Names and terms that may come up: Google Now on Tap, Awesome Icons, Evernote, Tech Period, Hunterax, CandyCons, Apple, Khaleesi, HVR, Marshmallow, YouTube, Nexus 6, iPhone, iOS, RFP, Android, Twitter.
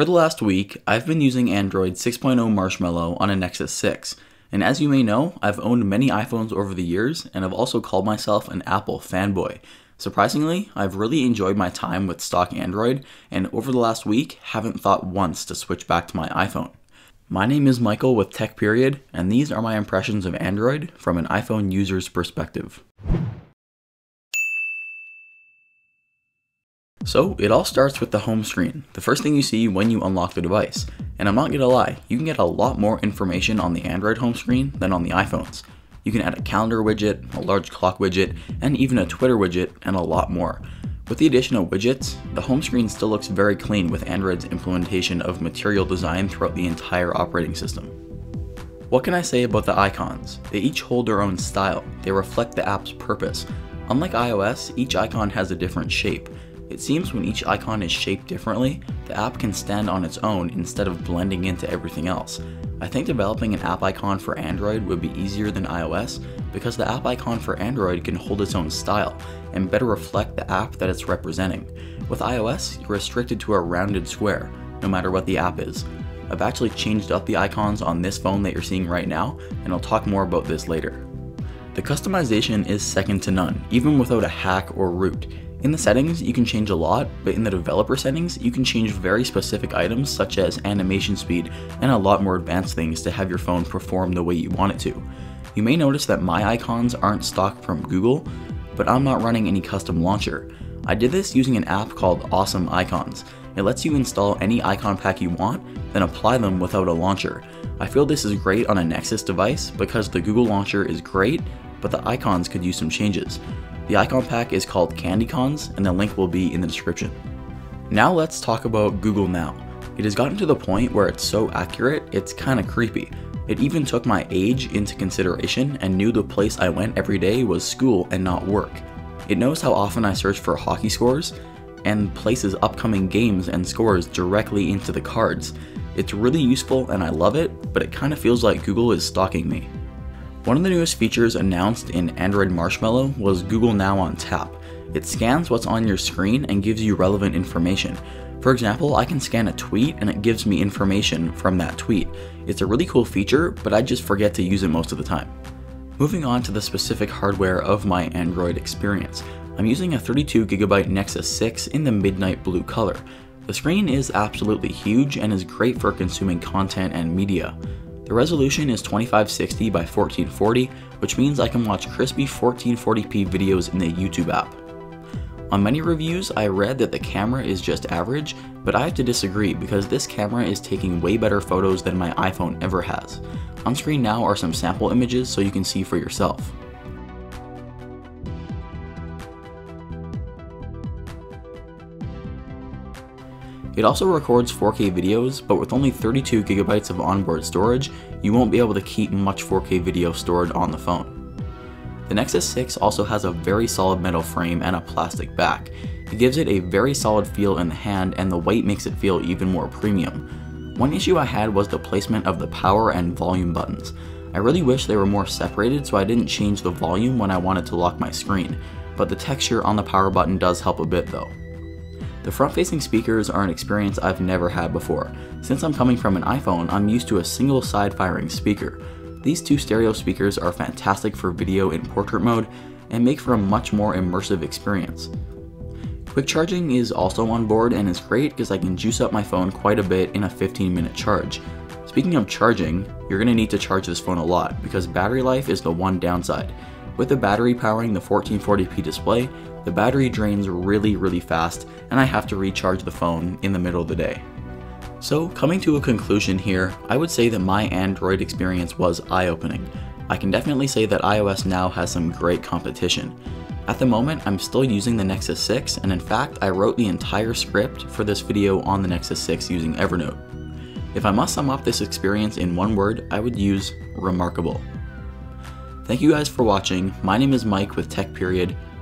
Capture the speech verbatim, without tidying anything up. For the last week, I've been using Android six point oh Marshmallow on a Nexus six, and as you may know, I've owned many iPhones over the years, and I've also called myself an Apple fanboy. Surprisingly, I've really enjoyed my time with stock Android, and over the last week, haven't thought once to switch back to my iPhone. My name is Michael with Tech Period, and these are my impressions of Android from an iPhone user's perspective. So it all starts with the home screen, the first thing you see when you unlock the device. And I'm not gonna lie, you can get a lot more information on the Android home screen than on the iPhones. You can add a calendar widget, a large clock widget, and even a Twitter widget, and a lot more. With the addition of widgets, the home screen still looks very clean with Android's implementation of material design throughout the entire operating system. What can I say about the icons? They each hold their own style. They reflect the app's purpose. Unlike iOS, each icon has a different shape. It seems when each icon is shaped differently, the app can stand on its own instead of blending into everything else. I think developing an app icon for Android would be easier than iOS because the app icon for Android can hold its own style and better reflect the app that it's representing. With iOS, you're restricted to a rounded square, no matter what the app is. I've actually changed up the icons on this phone that you're seeing right now, and I'll talk more about this later. The customization is second to none, even without a hack or root. In the settings, you can change a lot, but in the developer settings, you can change very specific items such as animation speed and a lot more advanced things to have your phone perform the way you want it to. You may notice that my icons aren't stock from Google, but I'm not running any custom launcher. I did this using an app called Awesome Icons. It lets you install any icon pack you want, then apply them without a launcher. I feel this is great on a Nexus device because the Google launcher is great, but the icons could use some changes. The icon pack is called CandyCons, and the link will be in the description. Now let's talk about Google Now. It has gotten to the point where it's so accurate, it's kinda creepy. It even took my age into consideration and knew the place I went every day was school and not work. It knows how often I search for hockey scores and places upcoming games and scores directly into the cards. It's really useful and I love it, but it kinda feels like Google is stalking me. One of the newest features announced in Android Marshmallow was Google Now on Tap. It scans what's on your screen and gives you relevant information. For example, I can scan a tweet and it gives me information from that tweet. It's a really cool feature, but I just forget to use it most of the time. Moving on to the specific hardware of my Android experience. I'm using a thirty-two gigabyte Nexus six in the midnight blue color. The screen is absolutely huge and is great for consuming content and media. The resolution is twenty-five sixty by fourteen forty, which means I can watch crispy fourteen forty p videos in the YouTube app. On many reviews, I read that the camera is just average, but I have to disagree because this camera is taking way better photos than my iPhone ever has. On screen now are some sample images so you can see for yourself. It also records four K videos, but with only thirty-two gigabytes of onboard storage, you won't be able to keep much four K video stored on the phone. The Nexus six also has a very solid metal frame and a plastic back. It gives it a very solid feel in the hand, and the weight makes it feel even more premium. One issue I had was the placement of the power and volume buttons. I really wish they were more separated so I didn't change the volume when I wanted to lock my screen, but the texture on the power button does help a bit though. The front-facing speakers are an experience I've never had before. Since I'm coming from an iPhone, I'm used to a single side-firing speaker. These two stereo speakers are fantastic for video in portrait mode and make for a much more immersive experience. Quick charging is also on board and is great because I can juice up my phone quite a bit in a fifteen minute charge. Speaking of charging, you're going to need to charge this phone a lot because battery life is the one downside. With the battery powering the fourteen forty p display, the battery drains really really fast and I have to recharge the phone in the middle of the day. So coming to a conclusion here, I would say that my Android experience was eye-opening. I can definitely say that iOS now has some great competition. At the moment, I'm still using the Nexus six, and in fact, I wrote the entire script for this video on the Nexus six using Evernote. If I must sum up this experience in one word, I would use remarkable. Thank you guys for watching. My name is Mike with Tech Period,